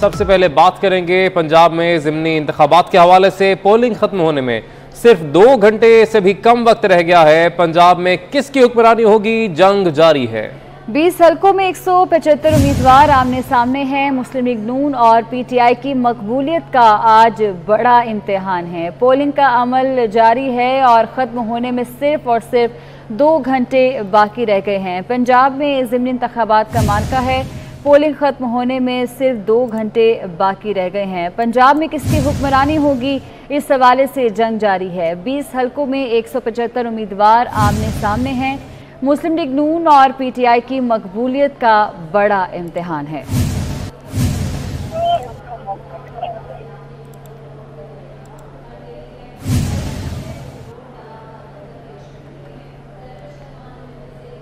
सबसे पहले बात करेंगे पंजाब में ज़िमनी इंतखाबात के हवाले से। पोलिंग खत्म होने में सिर्फ 2 घंटे से भी कम वक्त रह गया है। पंजाब में किसकी हुक्मरानी होगी, जंग जारी है। 20 हलकों में 175 उम्मीदवार आमने सामने हैं। मुस्लिम लीग नून और पीटीआई की मकबूलियत का आज बड़ा इम्तिहान है। पोलिंग का अमल जारी है और ख़त्म होने में सिर्फ और सिर्फ 2 घंटे बाकी रह गए हैं। पंजाब में ज़िमनी इंतखाबात का मार्का है। पोलिंग ख़त्म होने में सिर्फ 2 घंटे बाकी रह गए हैं। पंजाब में किसकी हुक्मरानी होगी, इस हवाले से जंग जारी है। 20 हलकों में 175 उम्मीदवार आमने सामने हैं। मुस्लिम लीग नून और पीटीआई की मकबूलियत का बड़ा इम्तिहान है।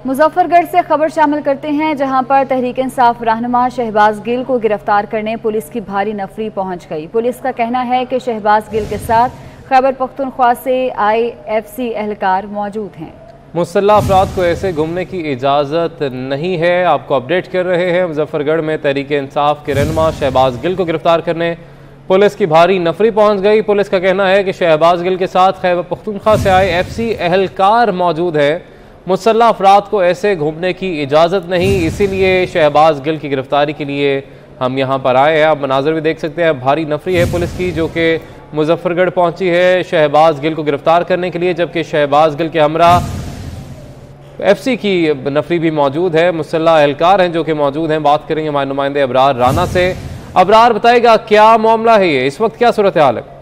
मुजफ्फरगढ़ से खबर शामिल करते हैं, जहां पर तहरीक इंसाफ रहनुमा शहबाज गिल को गिरफ्तार करने पुलिस की भारी नफरी पहुंच गई। पुलिस का कहना है कि शहबाज गिल के साथ खैबर पख्तूनख्वा से IFC एहलकार मौजूद हैं। मुसल्ह अफराद को ऐसे घूमने की इजाज़त नहीं है। आपको अपडेट कर रहे हैं, मुजफ्फरगढ़ में तहरीक इंसाफ के रहनुमा शहबाज गिल को गिरफ्तार करने पुलिस की भारी नफरी पहुंच गई। पुलिस का कहना है कि शहबाज गिल के साथ खैबर पख्तूनख्वा से IFC एहलकार मौजूद है। मुसल्ह अफराद को ऐसे घूमने की इजाज़त नहीं, इसीलिए शहबाज गिल की गिरफ्तारी के लिए हम यहाँ पर आए हैं। आप मनाजर भी देख सकते हैं, भारी नफरी है पुलिस की जो कि मुजफ्फरगढ़ पहुँची है शहबाज गिल को गिरफ्तार करने के लिए, जबकि शहबाज गिल के हमरा FC की नफरी भी मौजूद है। मुसल्ला एहलकार हैं जो कि मौजूद हैं। बात करेंगे हमारे नुमाइंदे अबरार राना से। अबरार बताएगा क्या मामला है, ये इस वक्त क्या सूरत हाल है?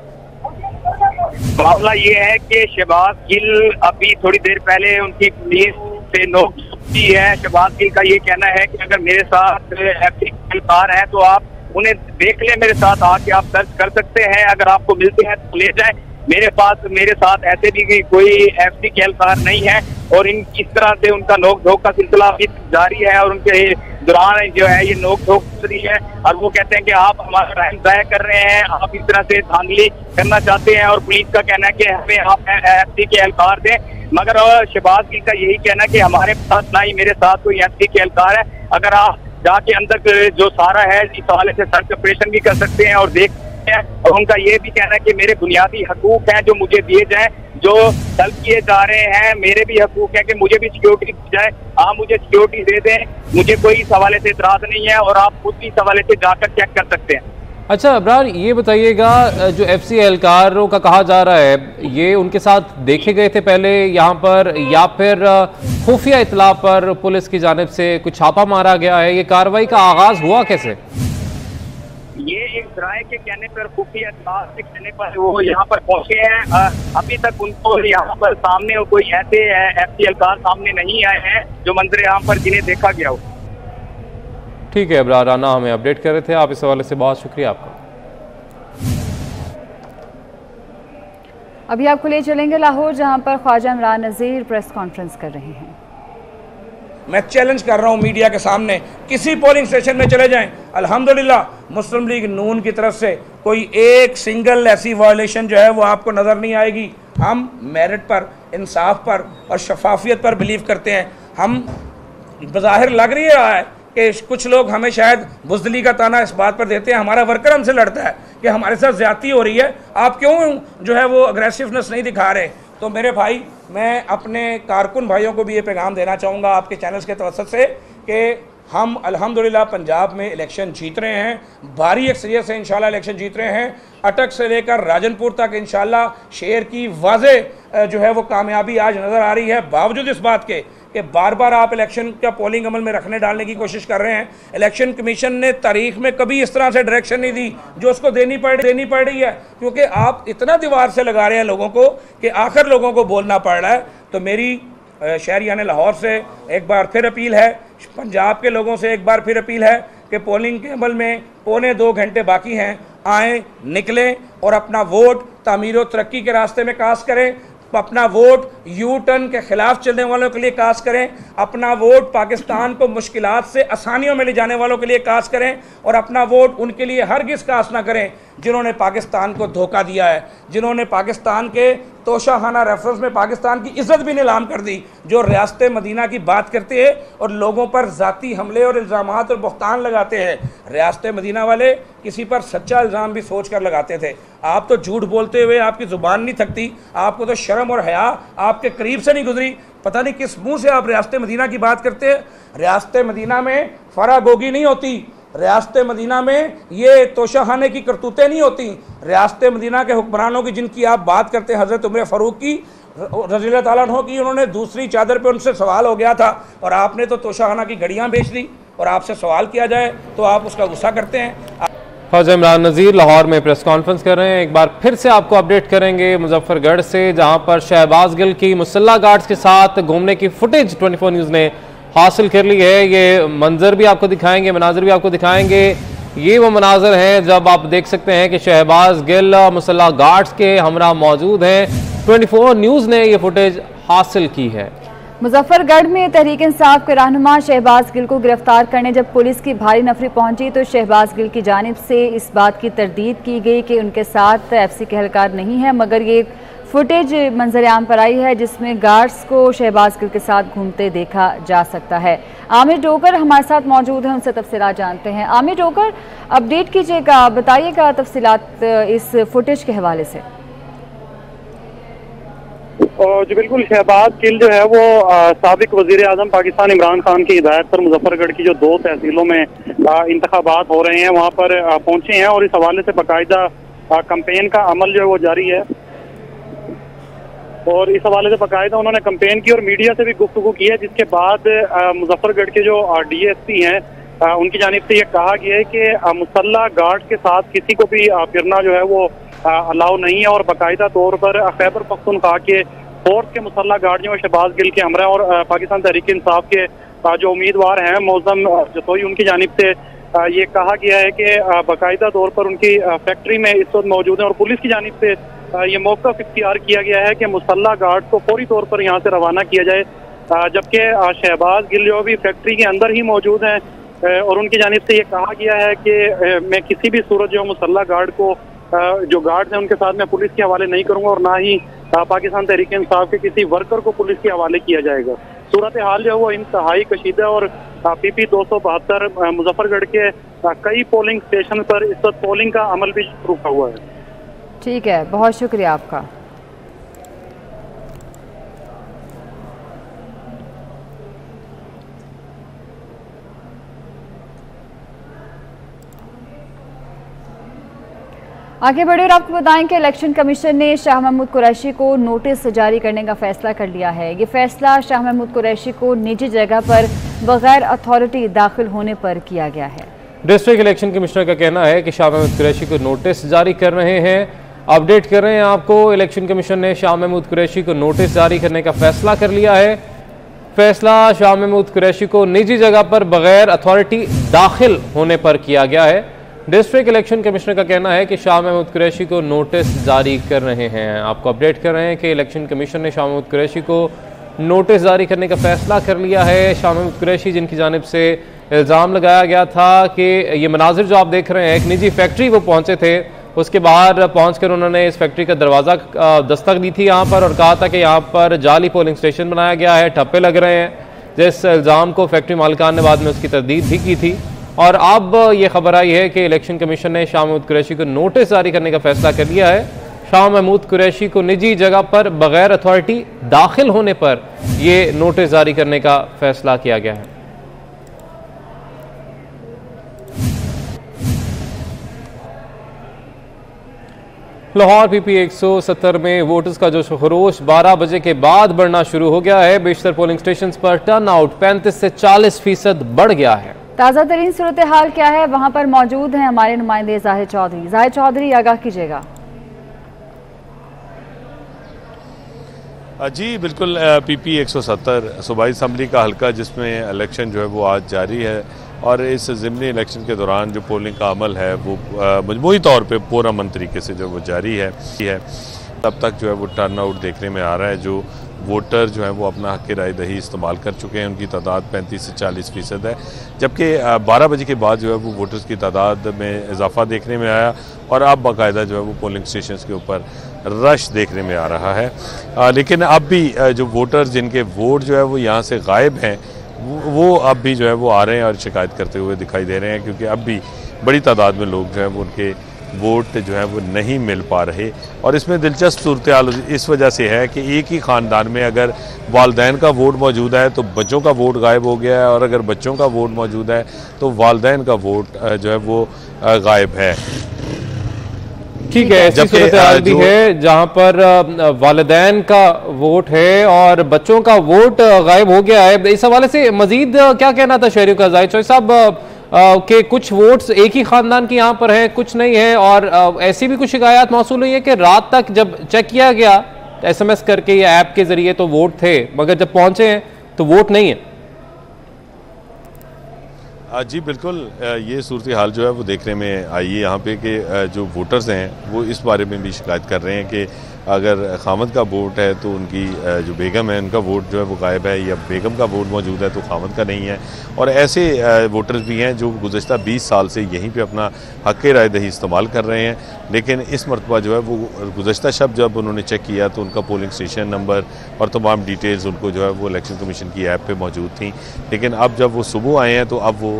मामला ये है कि शहबाज गिल अभी थोड़ी देर पहले उनकी पुलिस से नोटिस है। शहबाज गिल का ये कहना है कि अगर मेरे साथ FC एहलकार है तो आप उन्हें देख लें, मेरे साथ आके आप सर्च कर सकते हैं, अगर आपको मिलते हैं तो ले जाए। मेरे पास मेरे साथ ऐसे भी कोई FC के एहलकार नहीं है और इन इस तरह से उनका नोक झोंक का सिलसिला अभी जारी है और उनके दौरान जो है ये नोक झोंक जारी है। और वो कहते हैं कि आप हमारा टाइम ज़ाया कर रहे हैं, आप इस तरह से धांधली करना चाहते हैं और पुलिस का कहना है कि हमें आप FC के एहलकार दें। मगर शहबाज गिल का यही कहना है कि हमारे पास ना ही मेरे साथ कोई FC के एहलकार है, अगर आप जाके अंदर जो सारा है इस हवाले से सर्च ऑपरेशन भी कर सकते हैं और देख है। और उनका ये भी कहना है कि मेरे बुनियादी हकूक हैं जो मुझे दिए जाएं, जो तलब किए जा रहे हैं मेरे भी हकूक हैं कि मुझे भी सिक्योरिटी दी जाए, आप मुझे सिक्योरिटी दे दें, मुझे कोई इस हवाले से इतराज नहीं है और आप खुद भी इस हवाले से जाकर चेक कर सकते हैं। अच्छा अबरार, ये बताइएगा जो FC एहलकारों का कहा जा रहा है ये उनके साथ देखे गए थे पहले यहाँ पर, या फिर खुफिया इतला पर पुलिस की जानिब से कुछ छापा मारा गया है, ये कार्रवाई का आगाज हुआ कैसे? ये एक जराए के कहने पर, खुफिया इत्तला के कहने पर वो यहाँ पर पहुंचे हैं। अभी तक उनको यहाँ पर सामने कोई ऐसे FC एहलकार सामने नहीं आए हैं जो मंजर आम पर जिन्हें देखा गया हो। ठीक है अबरार राना, हमें अपडेट कर रहे थे आप इस हवाले से, बहुत शुक्रिया आपका। अभी आपको ले चलेंगे लाहौर, जहाँ पर ख्वाजा इमरान नज़ीर प्रेस कॉन्फ्रेंस कर रहे हैं। मैं चैलेंज कर रहा हूँ मीडिया के सामने, किसी पोलिंग स्टेशन में चले जाएं, अल्हम्दुलिल्लाह मुस्लिम लीग नून की तरफ से कोई एक सिंगल ऐसी वायलेशन जो है वो आपको नज़र नहीं आएगी। हम मेरिट पर, इंसाफ पर और शफाफियत पर बिलीव करते हैं। हम बज़ाहिर लग नहीं रहा है कि कुछ लोग हमें शायद बुजदली का ताना इस बात पर देते हैं, हमारा वर्कर हमसे लड़ता है कि हमारे साथ ज़्यादती हो रही है, आप क्यों जो है वो अग्रेसिवनेस नहीं दिखा रहे। तो मेरे भाई, मैं अपने कारकुन भाइयों को भी ये पैगाम देना चाहूँगा आपके चैनल्स के तवसत से कि हम अल्हम्दुलिल्लाह पंजाब में इलेक्शन जीत रहे हैं, भारी अक्सरियत से इंशाल्लाह इलेक्शन जीत रहे हैं। अटक से लेकर राजनपुर तक इंशाल्लाह शेर की वाजे जो है वो कामयाबी आज नज़र आ रही है, बावजूद इस बात के कि बार बार आप इलेक्शन का पोलिंग अमल में रखने डालने की कोशिश कर रहे हैं। इलेक्शन कमीशन ने तारीख में कभी इस तरह से डायरेक्शन नहीं दी जो उसको देनी पड़ रही है, क्योंकि आप इतना दीवार से लगा रहे हैं लोगों को कि आखिर लोगों को बोलना पड़ रहा है। तो मेरी शहरियाने लाहौर से एक बार फिर अपील है, पंजाब के लोगों से एक बार फिर अपील है कि पोलिंग के अमल में 2.25 घंटे बाकी हैं, आएँ, निकलें और अपना वोट तामीर और तरक्की के रास्ते में कास्ट करें, अपना वोट U-टर्न के ख़िलाफ़ चलने वालों के लिए कास्ट करें, अपना वोट पाकिस्तान को मुश्किलात से आसानियों में ले जाने वालों के लिए कास्ट करें और अपना वोट उनके लिए हरगिज़ कास्ट ना करें जिन्होंने पाकिस्तान को धोखा दिया है, जिन्होंने पाकिस्तान के तोशाखाना रेफरेंस में पाकिस्तान की इज्जत भी नीलाम कर दी, जो रियासत मदीना की बात करते हैं और लोगों पर ज़ाती हमले और इल्ज़ामात और बख्तान लगाते हैं। रियासत मदीना वाले किसी पर सच्चा इल्ज़ाम भी सोच कर लगाते थे। आप तो झूठ बोलते हुए आपकी ज़ुबान नहीं थकती, आपको तो शर्म और हया आपके करीब से नहीं गुजरी। पता नहीं किस मुँह से आप रियासत मदीना की बात करते हैं। रियासत मदीना में फरागोगी नहीं होती, रियासत मदीना में ये तोशाखाने की करतूतें नहीं होती। रियासत मदीना के हुक्मरानों की जिनकी आप बात करते हैं, हज़रत उमर फ़ारूक की रज़ी अल्लाह तआला अन्हु की, उन्होंने दूसरी चादर पे उनसे सवाल हो गया था और आपने तो तोशाखाना की घड़ियाँ बेच दी और आपसे सवाल किया जाए तो आप उसका गुस्सा करते हैं। ख्वाजा इमरान नज़ीर लाहौर में प्रेस कॉन्फ्रेंस कर रहे हैं। एक बार फिर से आपको अपडेट करेंगे मुजफ्फरगढ़ से, जहाँ पर शहबाज गिल की मुसल्ला गार्ड्स के साथ घूमने की फुटेज 24 न्यूज़ ने हासिल कर ली है। ये मंजर भी आपको दिखाएंगे, मनाजर भी आपको दिखाएंगे। ये वो मनाजर हैं जब आप देख सकते हैं कि शहबाज गिल मुसल्ला गार्ड्स के हमरा मौजूद हैं। 24 न्यूज़ ने ये फुटेज हासिल की है। मुजफ्फरगढ़ में तहरीक इंसाफ के रहनुमा शहबाज गिल को गिरफ्तार करने जब पुलिस की भारी नफरी पहुंची तो शहबाज गिल की जानिब से इस बात की तरदीद की गई कि उनके साथ एफसी के एहलकार नहीं है, मगर ये फुटेज मंजर आम पर आई है जिसमें गार्ड्स को शहबाज गिल के साथ घूमते देखा जा सकता है। आमिर डोकर हमारे साथ मौजूद हैं, उनसे तफसीला जानते हैं। आमिर डोकर, अपडेट कीजिएगा, बताइएगा तफसीलात इस फुटेज के हवाले से। जी बिल्कुल, शहबाज गिल जो है वो साबिक वजीर आजम पाकिस्तान इमरान खान की हिदायत पर मुजफ्फरगढ़ की जो दो तहसीलों में इंतखाबात हो रहे हैं वहाँ पर पहुँचे हैं और इस हवाले से बाकायदा कम्पेन का अमल जो है वो जारी है और इस हवाले से बाकायदा उन्होंने कंपेन की और मीडिया से भी गुफ्तगू की है, जिसके बाद मुजफ्फरगढ़ के जो डीएसपी हैं उनकी जानिब से ये कहा गया है कि मुसल्ला गार्ड के साथ किसी को भी फिरना जो है वो अलाउ नहीं है और बाकायदा तौर पर खैबर पख्तूनख्वा के फोर्स के मुसल्ला गार्ड जो शहबाज गिल के हमरा और पाकिस्तान तहरीक इंसाफ के जो उम्मीदवार हैं मौजम जतोई, उनकी जानिब से ये कहा गया है कि बाकायदा तौर पर उनकी फैक्ट्री में इस वक्त मौजूद है और पुलिस की जानिब से ये मौक़िफ़ इख्तियार किया गया है कि मुसल्ला गार्ड को फौरी तौर पर यहाँ से रवाना किया जाए, जबकि शहबाज गिल जो भी फैक्ट्री के अंदर ही मौजूद हैं और उनकी जानिब से ये कहा गया है कि मैं किसी भी सूरत जो मुसल्ला गार्ड को जो गार्ड्स हैं उनके साथ मैं पुलिस के हवाले नहीं करूँगा और ना ही पाकिस्तान तहरीक इंसाफ के किसी वर्कर को पुलिस के हवाले किया जाएगा। सूरत हाल जो है वो इंतहाई कशीदा और पीपी 272 मुजफ्फरगढ़ के कई पोलिंग स्टेशन पर इस वक्त पोलिंग का अमल भी रुका हुआ है। ठीक है, बहुत शुक्रिया आपका। आगे बढ़े और आपको बताएं कि इलेक्शन कमीशन ने शाह महमूद कुरैशी को नोटिस जारी करने का फैसला कर लिया है। ये फैसला शाह महमूद कुरैशी को निजी जगह पर बगैर अथॉरिटी दाखिल होने पर किया गया है। डिस्ट्रिक्ट इलेक्शन कमिश्नर का कहना है कि शाह महमूद कुरैशी को नोटिस जारी कर रहे हैं। अपडेट कर रहे हैं आपको, इलेक्शन कमीशन ने शाह महमूद कुरैशी को नोटिस जारी करने का फैसला कर लिया है। फैसला शाह महमूद कुरैशी को निजी जगह पर बगैर अथॉरिटी दाखिल होने पर किया गया है। डिस्ट्रिक्ट इलेक्शन कमिश्नर का कहना है कि शाह महमूद कुरैशी को नोटिस जारी कर रहे हैं। आपको अपडेट कर रहे हैं कि इलेक्शन कमीशन ने शाह महमूद कुरैशी को नोटिस जारी करने का फैसला कर लिया है। शाह महमूद कुरैशी जिनकी जानिब से इल्ज़ाम लगाया गया था कि ये मनाजिर जो आप देख रहे हैं, एक निजी फैक्ट्री वो पहुंचे थे, उसके बाहर पहुँच कर उन्होंने इस फैक्ट्री का दरवाज़ा दस्तक दी थी यहाँ पर और कहा था कि यहाँ पर जाली पोलिंग स्टेशन बनाया गया है, ठप्पे लग रहे हैं, जिस इल्ज़ाम को फैक्ट्री मालिकान ने बाद में उसकी तस्दीक भी की थी। और अब ये खबर आई है कि इलेक्शन कमीशन ने शाह महमूद कुरैशी को नोटिस जारी करने का फैसला कर लिया है। शाह महमूद कुरैशी को निजी जगह पर बगैर अथॉरिटी दाखिल होने पर ये नोटिस जारी करने का फैसला किया गया है। लाहौर पीपी 170 में वोटर्स का जोश खरोश 12 बजे के बाद बढ़ना शुरू हो गया है। बेशतर पोलिंग स्टेशन पर टर्न आउट 35 से 40% बढ़ गया है। ताज़ा तरीन सूरत हाल क्या है, वहाँ पर मौजूद हैं हमारे नुमाइंदे जाहिर चौधरी। जाहिर चौधरी, आगाह कीजिएगा। जी बिल्कुल, पीपी 170 सूबाई असम्बली का हल्का जिसमें इलेक्शन जो है वो आज जारी है और इस ज़िमनी इलेक्शन के दौरान जो पोलिंग का अमल है वो मजमूई तौर पर पूरा मन तरीके से जो वो जारी है। तब तक जो है वो टर्न आउट देखने में आ रहा है जो वोटर जो हैं वो अपना हक़ राय दही इस्तेमाल कर चुके हैं। उनकी तादाद 35 से 40% है, जबकि 12 बजे के बाद जो है वो वोटर्स की तादाद में इजाफा देखने में आया और अब बाकायदा जो है वो पोलिंग स्टेशंस के ऊपर रश देखने में आ रहा है। लेकिन अब भी जो वोटर्स जिनके वोट जो है वो यहाँ से गायब हैं वो अब भी जो है वो आ रहे हैं और शिकायत करते हुए दिखाई दे रहे हैं, क्योंकि अब भी बड़ी तादाद में लोग जो है वो उनके वोट जो है वो नहीं मिल पा रहे। और इसमें दिलचस्प सूरत हाल इस वजह से है कि एक ही ख़ानदान में अगर वालदैन का वोट मौजूद है तो बच्चों का वोट गायब हो गया है, और अगर बच्चों का वोट मौजूद है तो वालदैन का वोट जो है वो गायब है। ठीक है, ऐसी सूरत हाल भी है जहां पर वालिदैन का वोट है और बच्चों का वोट गायब हो गया है। इस हवाले से मजीद क्या कहना था शहरियों का? जाहिद चौधरी साहब के कुछ वोट्स एक ही ख़ानदान के यहाँ पर हैं, कुछ नहीं है, और ऐसी भी कुछ शिकायत मौसूल हुई है कि रात तक जब चेक किया गया SMS करके या ऐप के ज़रिए तो वोट थे, मगर जब पहुँचे हैं तो वोट नहीं है। जी बिल्कुल, ये सूरत हाल जो है वो देखने में आई है यहाँ पे कि जो वोटर्स हैं वो इस बारे में भी शिकायत कर रहे हैं कि अगर खामद का वोट है तो उनकी जो बेगम है उनका वोट जो है वो गायब है, या बेगम का वोट मौजूद है तो खामद का नहीं है। और ऐसे वोटर्स भी हैं जो गुज़श्ता 20 साल से यहीं पे अपना हक़ राय दही इस्तेमाल कर रहे हैं, लेकिन इस मरतबा जो है वो गुज़श्ता शब जब उन्होंने चेक किया तो उनका पोलिंग स्टेशन नंबर और तमाम डिटेल्स उनको जो है वो इलेक्शन कमीशन की ऐप पर मौजूद थी, लेकिन अब जब वो सुबह आए हैं तो अब वो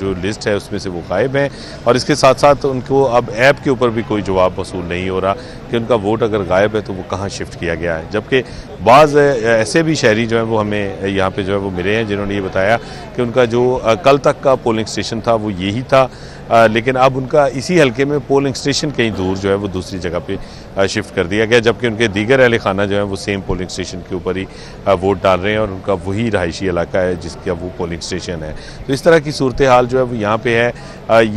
जो लिस्ट है उसमें से वो गायब हैं। और इसके साथ साथ उनको अब ऐप के ऊपर भी कोई जवाब वसूल नहीं हो रहा कि उनका वोट अगर गायब है तो वो कहाँ शिफ्ट किया गया है, जबकि बाज़ ऐसे भी शहरी जो है वो हमें यहाँ पे जो है वो मिले हैं जिन्होंने ये बताया कि उनका जो कल तक का पोलिंग स्टेशन था वो यही था, लेकिन अब उनका इसी हलके में पोलिंग स्टेशन कहीं दूर जो है वो दूसरी जगह पे शिफ्ट कर दिया गया, जबकि उनके दीगर अहले खाना जो है वो सेम पोलिंग स्टेशन के ऊपर ही वोट डाल रहे हैं और उनका वही रहायशी इलाका है जिसका वो पोलिंग स्टेशन है। तो इस तरह की सूरत हाल जो है वो यहाँ पे है।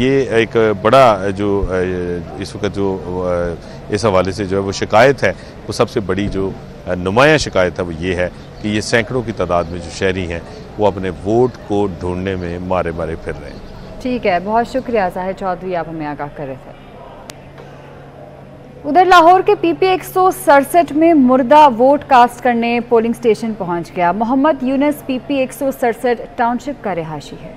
ये एक बड़ा जो इस वक्त जो इस हवाले से जो है वो शिकायत है, वो सबसे बड़ी जो नुमाया शिकायत है वो ये है कि ये सैकड़ों की तादाद में जो शहरी हैं वो अपने वोट को ढूंढने में मारे मारे फिर रहे हैं। ठीक है, बहुत शुक्रिया साहिब चौधरी, आप हमें आगाह कर रहे थे। उधर लाहौर के पीपी 167 में मुर्दा वोट कास्ट करने पोलिंग स्टेशन पहुंच गया। मोहम्मद यूनस पीपी 167 टाउनशिप का रिहायशी है।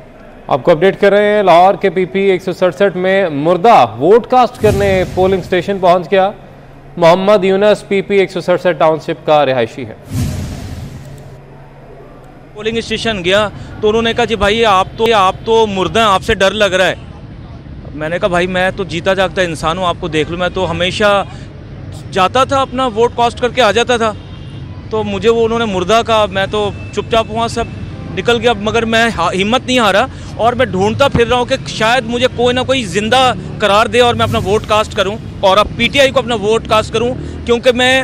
आपको अपडेट कर रहे हैं, लाहौर के पीपी 167 में मुर्दा वोट कास्ट करने पोलिंग स्टेशन पहुंच गया। मोहम्मद यूनस पीपी 167 टाउनशिप का रिहायशी है। पोलिंग स्टेशन गया तो उन्होंने कहा जी भाई आप तो मुर्दा हैं, आपसे डर लग रहा है। मैंने कहा भाई मैं तो जीता जागता इंसान हूँ, आपको देख लूँ, मैं तो हमेशा जाता था अपना वोट कास्ट करके आ जाता था, तो मुझे वो उन्होंने मुर्दा कहा, मैं तो चुपचाप वहाँ सब निकल गया। मगर मैं हिम्मत नहीं हारा और मैं ढूंढता फिर रहा हूँ कि शायद मुझे कोई ना कोई ज़िंदा करार दे और मैं अपना वोट कास्ट करूँ और अब PTI को अपना वोट कास्ट करूँ, क्योंकि मैं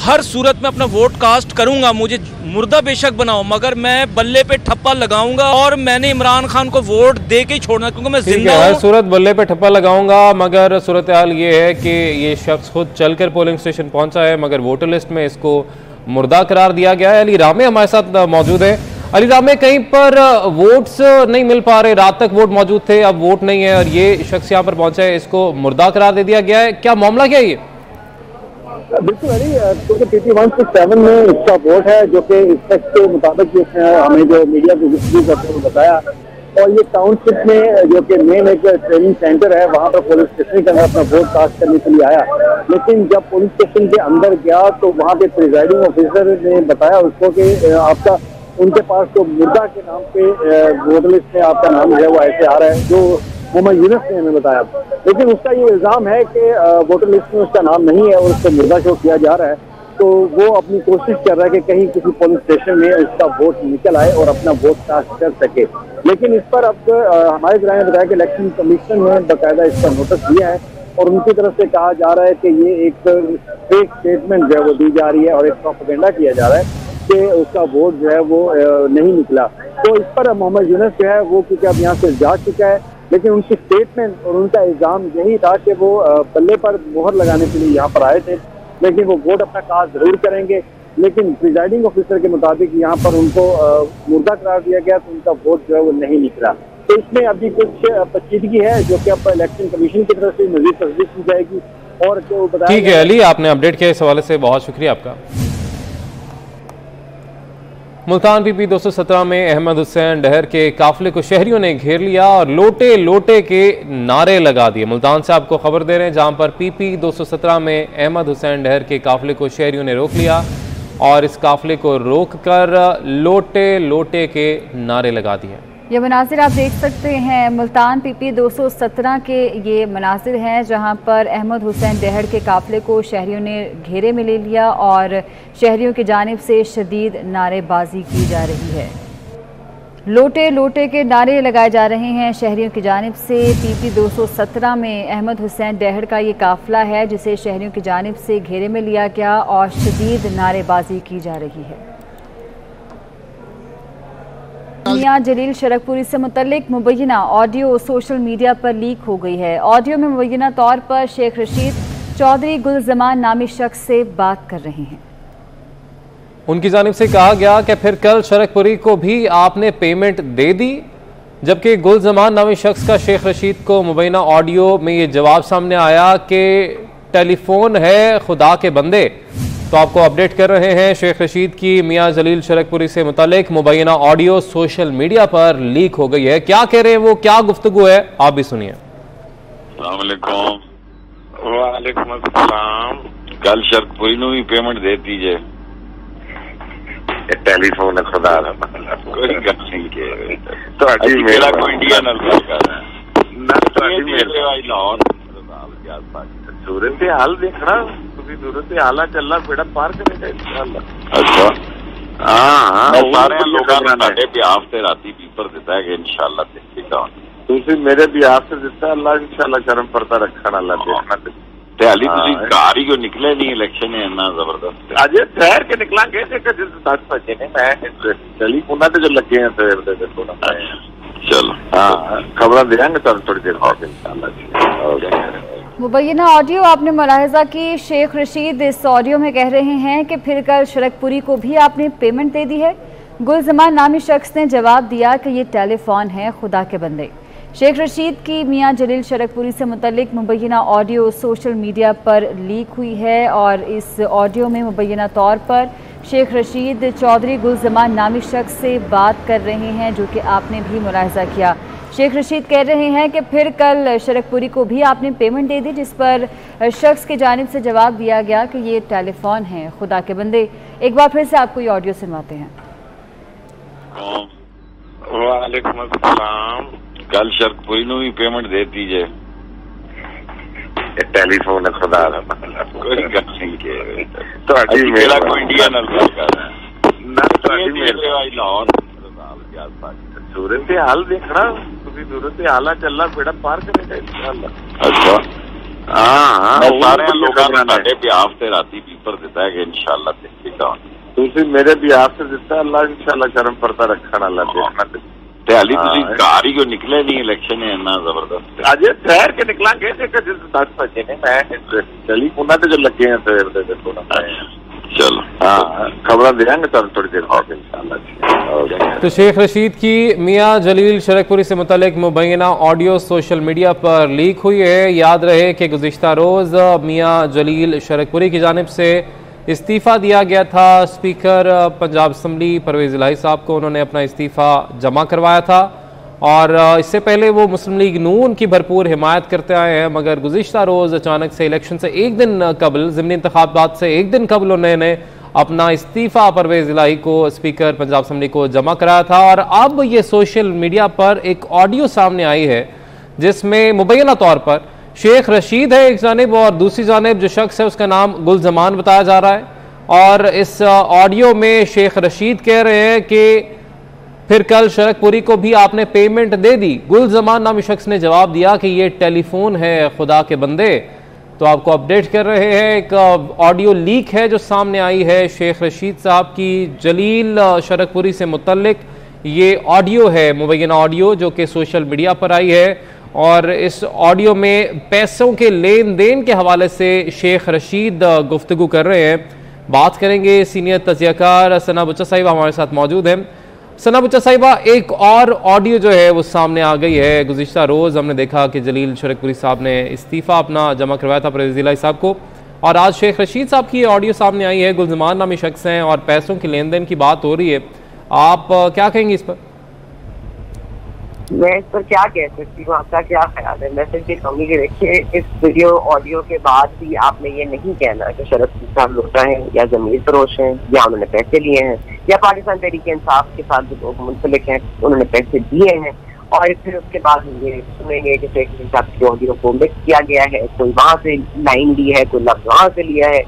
हर सूरत में अपना वोट कास्ट करूंगा। मुझे मुर्दा बेशक बनाओ मगर मैं बल्ले पे ठप्पा लगाऊंगा और मैंने इमरान खान को वोट दे के ही छोड़ना, क्योंकि मैं जिंदा हूं। हर सूरत बल्ले पे ठप्पा लगाऊंगा, मगर सूरत हाल ये है कि ये शख्स खुद चलकर पोलिंग स्टेशन पहुंचा है मगर वोटर लिस्ट में इसको मुर्दा करार दिया गया है। अली रामे हमारे साथ मौजूद है। अली रामे, कहीं पर वोट्स नहीं मिल पा रहे, रात तक वोट मौजूद थे, अब वोट नहीं है और ये शख्स यहाँ पर पहुंचा है, इसको मुर्दा करार दे दिया गया है, क्या मामला क्या है ये? बिल्कुल अरे, क्योंकि पीपी 167 में इसका वोट है जो कि इस शख्स के मुताबिक हमें जो मीडिया को गुफ्तगू करते हुए बताया, और ये टाउनशिप में जो कि मेन एक ट्रेनिंग सेंटर है वहाँ पर पोलिंग स्टेशन के अंदर अपना वोट कास्ट करने के लिए आया, लेकिन जब पोलिंग स्टेशन के अंदर गया तो वहाँ पे प्रिजाइडिंग ऑफिसर ने बताया उसको कि आपका उनके पास तो मुर्दा के नाम पे वोटर लिस्ट में आपका नाम जो है वो ऐसे आ रहा है, जो मोहम्मद यूनस ने हमें बताया। लेकिन उसका ये इल्ज़ाम है कि वोटर लिस्ट में उसका नाम नहीं है और उसको मुर्दा शो किया जा रहा है, तो वो अपनी कोशिश कर रहा है कि कहीं किसी पोलिंग स्टेशन में उसका वोट निकल आए और अपना वोट कास्ट कर सके। लेकिन इस पर अब हमारे ज़राए ने बताया कि इलेक्शन कमीशन ने बाकायदा इस पर नोटिस दिया है और उनकी तरफ से कहा जा रहा है कि ये एक फेक स्टेटमेंट जो है वो दी जा रही है और एक प्रोपेगेंडा किया जा रहा है कि उसका वोट जो है वो नहीं निकला। तो इस पर मोहम्मद यूनस जो है वो क्योंकि अब यहाँ से जा चुका है, लेकिन उनकी स्टेटमेंट और उनका इल्ज़ाम यही था कि वो पल्ले पर मोहर लगाने के लिए यहाँ पर आए थे, लेकिन वो वोट अपना कास्ट ज़रूर करेंगे, लेकिन प्रिजाइडिंग ऑफिसर के मुताबिक यहाँ पर उनको मुर्दा करार दिया गया तो उनका वोट जो है वो नहीं निकला। तो इसमें अभी कुछ पेचीदगी है जो कि अब इलेक्शन कमीशन की तरफ से मज़ीद तस्दीक की जाएगी। और ठीक है अली, आपने अपडेट किया इस हवाले से, बहुत शुक्रिया आपका। मुल्तान पीपी 217 में अहमद हुसैन ढहर के काफिले को शहरियों ने घेर लिया और लोटे लोटे के नारे लगा दिए। मुल्तान से आपको खबर दे रहे हैं जहां पर पीपी 217 में अहमद हुसैन ढहर के काफिले को शहरियों ने रोक लिया और इस काफिले को रोककर लोटे लोटे के नारे लगा दिए। ये मनाजिर आप देख सकते हैं, मुल्तान पीपी 217 के ये मनाजिर हैं जहां पर अहमद हुसैन ढहर के काफिले को शहरियों ने घेरे में ले लिया और शहरियों की जानिब से शदीद नारेबाजी की जा रही है। लोटे लोटे के नारे लगाए जा रहे हैं शहरियों की जानिब से। पीपी 217 में अहमद हुसैन ढहर का ये काफिला है जिसे शहरियों की जानिब से घेरे में लिया गया और शदीद नारेबाजी की जा रही है। जलील शरकपुरी से मुतल्लिक मुबैना ऑडियो सोशल मीडिया पर लीक हो गई है। ऑडियो में मुबैना तौर पर शेख रशीद चौधरी गुलजमान नामी शख्स से बात कर रहे हैं। उनकी जानिब से कहा गया कि फिर कल शरकपुरी को भी आपने पेमेंट दे दी, जबकि गुलजमान नामी शख्स का शेख रशीद को मुबैना ऑडियो में ये जवाब सामने आया कि टेलीफोन है खुदा के बंदे। तो आपको अपडेट कर रहे हैं शेख रशीद की मियां जलील शरकपुरी से मुतालिक मुबैना ऑडियो सोशल मीडिया पर लीक हो गई है। क्या कह रहे हैं वो, क्या गुफ्तगू है, आप भी सुनिए। अस्सलाम वालेकुम। वालेकुम अस्सलाम। कल शरकपुरी नु भी पेमेंट दे दीजिए, टेलीफोन खुदा दा कोई गल नहीं के ਤੁਹਾਡੀ ਮੇਰਾ ਕੋਈ ਇੰਡੀਆ ਨਾਲ ਗੱਲ ਕਰ ਰਹਾ ਨਾ ਤੁਹਾਡੀ ਮੇਰੇ ਲਾਹੌਰ ਦੇ आसपास सूरत हाल देखना सूरत हाल चलना बेड़ा पार करेगा इंशाल्लाह। अच्छा हाँ सारे लोगों ने राती पेपर दिता है कि इंशाल्लाह देखिएगा तुम मेरे बिहाफ से दिता अल्लाह इंशाल्लाह शर्म परता रखना अल्लाह देखना हाली घर ही क्यों निकले नहीं इलेक्शन है इन्ना जबरदस्त अजय ठहर के निकला गए दस बजे ने मैं चली उन्होंने जो लगे हैं सवेर के चलो हाँ खबर देंगे तुम थोड़ी देर बाद इंशाल्लाह। मुबैना ऑडियो आपने मुलाहजा की शेख रशीद इस ऑडियो में कह रहे हैं कि फिर कल शरकपुरी को भी आपने पेमेंट दे दी है। गुलजमान नामी शख्स ने जवाब दिया कि ये टेलीफोन है खुदा के बंदे। शेख रशीद की मियां जलील शरकपुरी से मुतल्लिक मुबैना ऑडियो सोशल मीडिया पर लीक हुई है और इस ऑडियो में मुबैना तौर पर शेख रशीद चौधरी गुलजमान नामी शख्स से बात कर रहे हैं, जो कि आपने भी मुलाहजा किया। शेख रशीद कह रहे हैं कि फिर कल शरकपुरी को भी आपने पेमेंट दे दी, जिस पर शख्स की जानिब से जवाब दिया गया कि ये टेलीफोन है खुदा के बंदे। एक बार फिर से आपको ये ऑडियो सुनवाते हैं। वालेकुम अस्सलाम। कल शरकपुरी नु भी पेमेंट दे दीजिए, टेलीफोन है खुदा दा कोई गल नहीं के ਤੁਹਾਡੀ ਮੇਰਾ ਕੋਈ ਇੰਡੀਆ ਨਾਲ ਗੱਲ ਕਰ ਰਹਾ ਨਾ ਤੁਹਾਡੀ ਮੇਰੇ ਵਾਈ ਲਾਹੌਰ ਦੇ ਆਸ-ਪਾਸ सूरत हाल देखना सूरत हाल चलना बेड़ा पार करेगा। अच्छा हाँ सारे लोगों ने बिहाफ से राती पेपर दिता है कि इंशाल्लाह देखिएगा तुम मेरे बिहाफ से दिता अल्लाह इंशाल्लाह शर्म परता रखना अल्लाह देखना हाली घर ही क्यों निकले नहीं इलेक्शन है इन्ना जबरदस्त अजय ठहर के निकला गए दस बजे ने मैं चली उन्होंने जो लगे हैं सवेर के चलो हाँ खबर देंगे थोड़ी देर बाद इंशाल्लाह। तो शेख रशीद की मियां जलील शरकपुरी से मुतालिक मुबैना ऑडियो सोशल मीडिया पर लीक हुई है। याद रहे कि गुज़िश्ता रोज़ मियां जलील शरकपुरी की जानिब से इस्तीफ़ा दिया गया था। स्पीकर पंजाब असम्बली परवेज इलाही साहब को उन्होंने अपना इस्तीफ़ा जमा करवाया था और इससे पहले वो मुस्लिम लीग नून की भरपूर हिमायत करते आए हैं, मगर गुज़िश्ता रोज़ अचानक से इलेक्शन से एक दिन कबल ज़िमनी इंतखाबात से एक दिन कबल उन्होंने अपना इस्तीफ़ा परवेज़ इलाही को स्पीकर पंजाब असम्बली को जमा कराया था। और अब ये सोशल मीडिया पर एक ऑडियो सामने आई है जिसमें मुबैना तौर पर शेख रशीद है एक जानब और दूसरी जानब जो शख्स है उसका नाम गुलजमान बताया जा रहा है। और इस ऑडियो में शेख रशीद कह रहे हैं कि फिर कल शरकपुरी को भी आपने पेमेंट दे दी। गुलजमान नामी शख्स ने जवाब दिया कि ये टेलीफोन है खुदा के बंदे। तो आपको अपडेट कर रहे हैं, एक ऑडियो लीक है जो सामने आई है शेख रशीद साहब की जलील शरकपुरी से मुतल्लिक। ये ऑडियो है मुबैना ऑडियो जो कि सोशल मीडिया पर आई है और इस ऑडियो में पैसों के लेन देन के हवाले से शेख रशीद गुफ्तगू कर रहे हैं। बात करेंगे, सीनियर तजज़ियाकार सना बुचा साहिबा हमारे साथ मौजूद हैं। सना बुचा साहिबा, एक और ऑडियो जो है वो सामने आ गई है। गुज़िश्ता रोज़ हमने देखा कि जलील शरकपुरी साहब ने इस्तीफ़ा अपना जमा करवाया था परवेज़ इलाही साहब को और आज शेख रशीद साहब की ऑडियो सामने आई है। गुलजमान नामी शख्स हैं और पैसों के लेन देन की बात हो रही है। आप क्या कहेंगे इस पर? मैं इस पर क्या कह सकती हूँ, आपका क्या ख्याल है? मैं सिर्फ ये कहूँगी कि देखिए, इस वीडियो ऑडियो के बाद भी आपने ये नहीं कहना कि शरद साहब लोटा है या जमीन फरोश है या उन्होंने पैसे लिए हैं या पाकिस्तान तहरीक इंसाफ के साथ जो लोग मुंसलिक हैं उन्होंने पैसे दिए हैं। और फिर उसके बाद ये सुनेंगे कि शेख रशीद साहब की ऑडियो को मिक्स किया गया है, कोई वहाँ से लाइन ली है, कोई लफ्ज वहाँ से लिया है,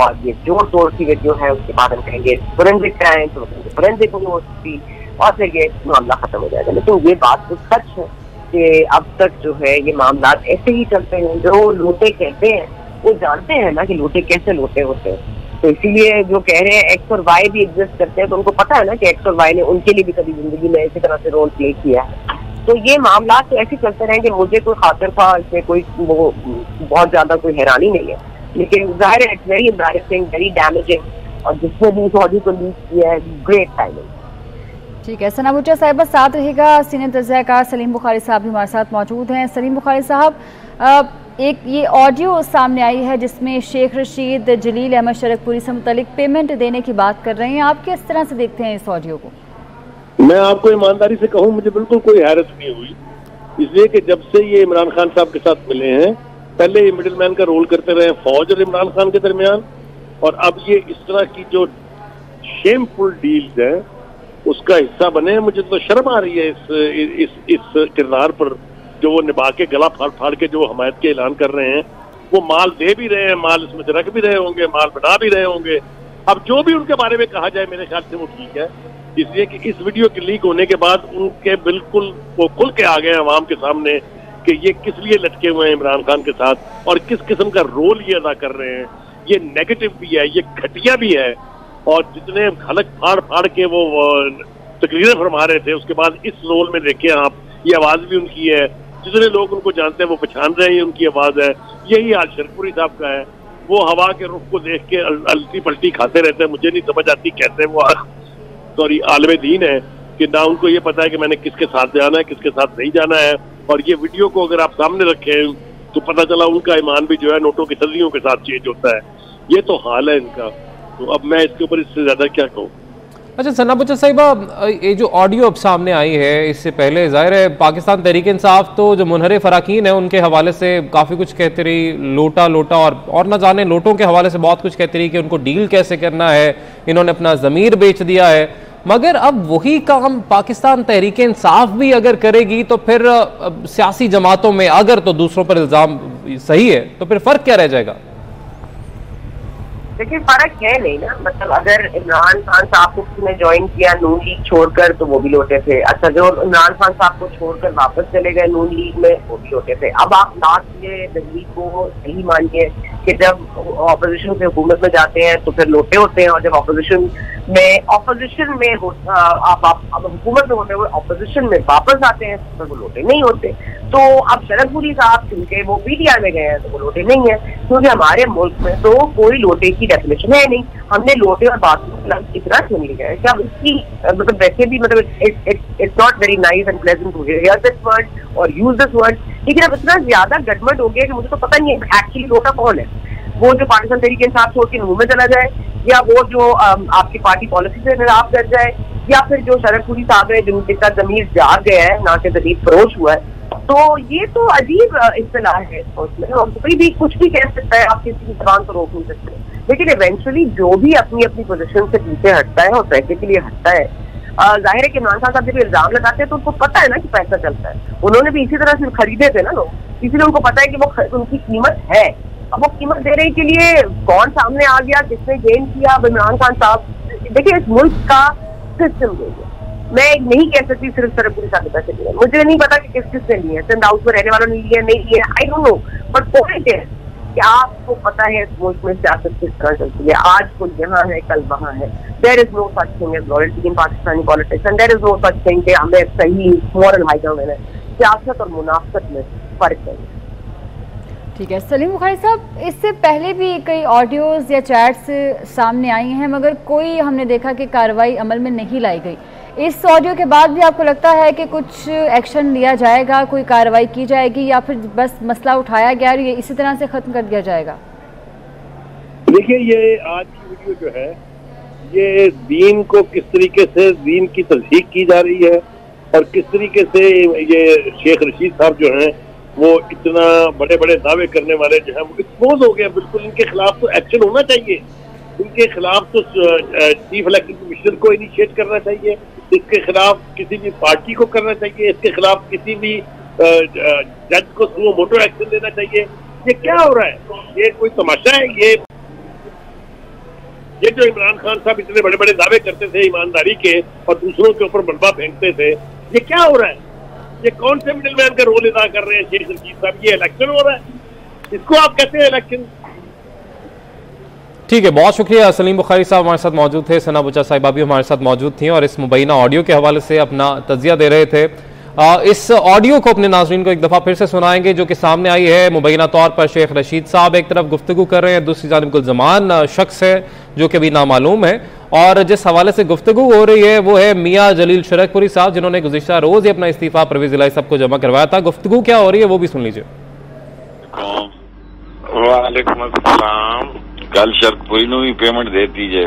और ये जोर तोड़ की वीडियो है। उसके बाद हम कहेंगे फोरेंसिक कराएं तो फोरेंसिक नहीं हो सकती, और फिर ये मामला खत्म हो जाएगा। लेकिन ये बात तो सच है कि अब तक जो है ये मामला ऐसे ही चलते हैं। जो लूटे कहते हैं वो जानते हैं ना कि लूटे कैसे लूटे होते हैं, तो इसीलिए जो कह रहे हैं एक्स और वाई भी एग्जिस्ट करते हैं, तो उनको पता है ना कि एक्स और वाई ने उनके लिए भी कभी जिंदगी में इसी तरह से रोल प्ले किया है। तो ये मामला तो ऐसे चलते रहेंगे, मुझे कोई खातिर था, इसमें कोई वो बहुत ज्यादा कोई हैरानी नहीं है। लेकिन जाहिर है it's very embarrassing, very damaging, और जिसने भी इस ऑडियो को लीक किया है, ग्रेट टाइमिंग। ठीक है, सना बुचा साहिब साथ रहेगा। सीनियर तजज़ियाकार सलीम बुखारी साहब भी हमारे साथ मौजूद हैं। सलीम बुखारी साहब, एक ये ऑडियो सामने आई है जिसमें शेख रशीद जलील अहमद शरकपुरी से मुतलिक पेमेंट देने की बात कर रहे हैं, आप किस तरह से देखते हैं इस ऑडियो को? मैं आपको ईमानदारी से कहूँ, मुझे बिल्कुल कोई हैरत नहीं हुई, इसलिए कि जब से ये इमरान खान साहब के साथ मिले हैं, पहले ये मिडिल मैन का रोल करते रहे फौज और इमरान खान के दरमियान, और अब ये इस तरह की जो शेमफुल डील्स हैं उसका हिस्सा बने। मुझे तो शर्म आ रही है इस किरदार पर जो वो निभा के गला फाड़ फाड़ के जो हमायत के ऐलान कर रहे हैं। वो माल दे भी रहे हैं, माल इसमें रख भी रहे होंगे, माल बना भी रहे होंगे। अब जो भी उनके बारे में कहा जाए मेरे ख्याल से वो ठीक है, इसलिए कि इस वीडियो के लीक होने के बाद उनके बिल्कुल वो खुल के आ गए हैं आवाम के सामने कि ये किस लिए लटके हुए हैं इमरान खान के साथ और किस किस्म का रोल ये अदा कर रहे हैं। ये नेगेटिव भी है, ये घटिया भी है, और जितने खलक फाड़ फाड़ के वो तकरीरें फरमा रहे थे उसके बाद इस रोल में देखे आप, ये आवाज़ भी उनकी है, जितने लोग उनको जानते हैं वो पहचान रहे हैं उनकी आवाज़ है। यही हाल शरकपुरी साहब का है, वो हवा के रुख को देख के अल्टी पल्टी खाते रहते हैं। मुझे नहीं समझ आती कैसे वो सॉरी आलम दीन है कि ना उनको ये पता है कि मैंने किसके साथ जाना है किसके साथ नहीं जाना है। और ये वीडियो को अगर आप सामने रखें तो पता चला उनका ईमान भी जो है नोटों की सदियों के साथ चेंज होता है। ये तो हाल है इनका, तो अब मैं इसके ऊपर इससे ज़्यादा क्या कहूँ। अच्छा सना बुचा साहिबा, ये जो ऑडियो अब सामने आई है, इससे पहले जाहिर है पाकिस्तान तहरीक इंसाफ तो जो मुनहरिफ अरकान है उनके हवाले से काफ़ी कुछ कहती रही, लोटा लोटा और ना जाने लोटों के हवाले से बहुत कुछ कहती रही कि उनको डील कैसे करना है, इन्होंने अपना ज़मीर बेच दिया है। मगर अब वही काम पाकिस्तान तहरीक इंसाफ भी अगर करेगी तो फिर सियासी जमातों में अगर तो दूसरों पर इल्ज़ाम सही है तो फिर फ़र्क क्या रह जाएगा? देखिए फर्क है नहीं ना, मतलब अगर इमरान खान साहब को किसी ने ज्वाइन किया नून लीग छोड़कर तो वो भी लौटे थे। अच्छा जो इमरान खान साहब को छोड़कर वापस चले गए नून लीग में वो भी लौटे थे। अब आप लास्ट ये तजवीज़ को सही मानिए कि जब ऑपोजिशन से हुकूमत में जाते हैं तो फिर लौटे होते हैं, और जब ऑपोजिशन में आप हुकूमत में होते हुए ऑपोजिशन में वापस आते हैं तो वो लौटे नहीं होते। तो अब शरदपुरी साहब क्योंकि वो पीटीआई में गए हैं तो वो लौटे नहीं है, क्योंकि हमारे मुल्क में तो कोई लौटे डेफिनेशन है नहीं। हमने लोटे और बाथरूम इतना सुन लिया है कि अब इसकी मतलब वैसे भी मतलब it's not very nice and pleasant to hear this word और यूज दिस वर्ड, लेकिन अब इतना ज्यादा गड़बड़ हो गया कि मुझे तो पता नहीं है एक्चुअली लोटा कौन है। वो जो पाकिस्तान तरीके इंसाफ छोड़ के मुंह में चला जाए, या वो जो आपकी पार्टी पॉलिसी से निराफ कर जाए, या फिर जो शरदपुरी साहब है जिनके साथ जमीन जा गया है ना कि जमीन फरोश हुआ है, तो ये तो अजीब इस्तेलाह है उसमें। और कोई भी कुछ भी कह सकता है, आप किसी इंसान को रोक नहीं सकते। लेकिन इवेंचुअली जो भी अपनी अपनी पोजीशन से पीछे हटता है और पैसे के लिए हटता है, जाहिर है कि इमरान खान साहब जब इल्जाम लगाते हैं तो उनको पता है ना कि पैसा चलता है, उन्होंने भी इसी तरह से खरीदे थे ना लोग, इसीलिए उनको पता है कि वो उनकी कीमत है। अब वो कीमत देने के लिए कौन सामने आ गया, किसने गेन किया? अब इमरान खान साहब देखिए इस मुल्क का सिस्टम दे गया। मैं नहीं कह सकती सिर्फ शरदपुरी साहब ने पैसे लिए, मुझे नहीं पता कि किस किसने लिए, सिंध हाउस में रहने वालों ने लिए नहीं लिए, I don't know. But point है कि आपको पता है इस मुल्क में सियासत किस तरह चलती है, आज को यहाँ है कल वहाँ है। There is no such thing as loyalty in Pakistani politics, and there is no such thing कि हमें सही मॉरल हाई ग्राउंड है। सियासत और मुनाफत में फर्क है। ठीक है सलीम बुखारी साहब, इससे पहले भी कई ऑडियोज या चैट्स सामने आई हैं मगर कोई हमने देखा कि कार्रवाई अमल में नहीं लाई गई। इस ऑडियो के बाद भी आपको लगता है कि कुछ एक्शन लिया जाएगा, कोई कार्रवाई की जाएगी, या फिर बस मसला उठाया गया और ये इसी तरह से खत्म कर दिया जाएगा? देखिए ये आज की वीडियो जो है ये दीन को किस तरीके से दीन की तस्दीक की जा रही है और किस तरीके से ये शेख रशीद साहब जो हैं वो इतना बड़े बड़े दावे करने वाले जो हैं वो एक्सपोज हो गए। बिल्कुल इनके खिलाफ तो एक्शन होना चाहिए, इनके खिलाफ तो चीफ इलेक्शन कमीशन को इनिशिएट करना चाहिए, इसके खिलाफ किसी भी पार्टी को करना चाहिए, इसके खिलाफ किसी भी जज को सुओ मोटो एक्शन लेना चाहिए। ये क्या हो रहा है? ये कोई तमाशा है? ये जो इमरान खान साहब इतने बड़े बड़े दावे करते थे ईमानदारी के और दूसरों के ऊपर बलबा फेंकते थे, ये क्या हो रहा है? ये कौन से मिडिल मैन का रोल अदा कर रहे हैं शेख रशीद साहब? ये इलेक्शन हो रहा है, इसको आप कहते हैं इलेक्शन? ठीक है, बहुत शुक्रिया। सलीम बुखारी साहब हमारे साथ मौजूद थे, सना बुचा साहिबा भी हमारे साथ मौजूद थी और इस मुबैना ऑडियो के हवाले से अपना तजिया दे रहे थे। इस ऑडियो को अपने नाजरीन को एक दफ़ा फिर से सुनाएंगे जो कि सामने आई है। मुबैना तौर पर शेख रशीद साहब एक तरफ गुफ्तगू कर रहे हैं, दूसरी जानब गुलजमान शख्स है जो कि अभी नामालूम है, और जिस हवाले से गुफ्तगू हो रही है वो है मियाँ जलील शरकपुरी साहब जिन्होंने गुज़िश्ता रोज़ ही अपना इस्तीफ़ा परवेज इलाही साहब को जमा करवाया था। गुफ्तगू क्या हो रही है वो भी सुन लीजिए। वालेकुम अस्सलाम। कल शरकपुरी नु भी पेमेंट दे दी जे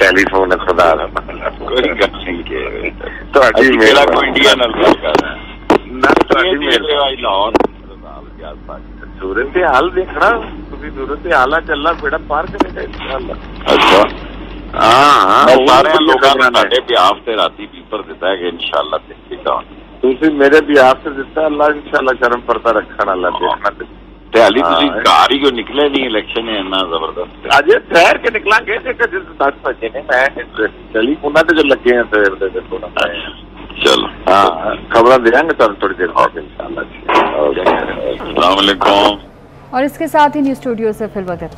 टेलीफोन खुदा दा कोई गल नहीं के ਤੁਹਾਡੀ ਮੇਲਾ ਇੰਡੀਆ ਨਾਲ ਕਰਦਾ ਨਾ ਤੁਹਾਡੀ ਮੇਲਾ ਲਾਹੌਰ ਨਾਲ ਪਾਕਿਸਤਾਨ ਸੂਰਤ ਤੇ ਹਾਲ ਦੇਖਣਾ ਤੁਸੀਂ ਸੂਰਤ ਤੇ ਹਾਲਾ ਚੱਲਾ ਬੇੜਾ ਪਾਰ ਕਰੇਗਾ ਇਨਸ਼ਾਅੱਲਾ। ਅੱਛਾ ਹਾਂ ਸਾਰੇ ਲੋਕਾਂ ਨੇ ਤੁਹਾਡੇ ਬਿਆਫ ਤੇ ਰਾਤੀ ਪੀਪਰ ਦਿੱਤਾ ਹੈ ਕਿ ਇਨਸ਼ਾਅੱਲਾ ਦੇਖੇਗਾ ਤੁਸੀਂ ਮੇਰੇ ਬਿਆਫ ਤੇ ਦਿੱਤਾ ਅੱਲਾ ਇਨਸ਼ਾਅੱਲਾ ਕਰਮ ਪਰਤਾ ਰੱਖਣ ਵਾਲਾ ਦੇਖਣਾ दिहाली घर ही क्यों निकले नहीं इलेक्शन इन्ना जबरदस्त अज ठहर के निकला गए दस बजे ने मैं चली उन्होंने जो लगे हैं सवेर चलो हाँ खबर देंगे थोड़ी देर इंशाल्लाह। और इसके साथ ही न्यूज स्टूडियो से फिर वक्त इतना।